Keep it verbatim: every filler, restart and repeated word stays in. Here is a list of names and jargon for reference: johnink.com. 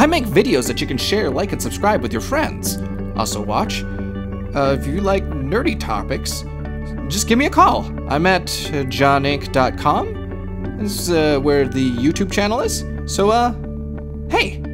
I make videos that you can share, like, and subscribe with your friends. Also watch. Uh, if you like nerdy topics, just give me a call. I'm at john ink dot com. This is uh, where the YouTube channel is. So, uh, hey.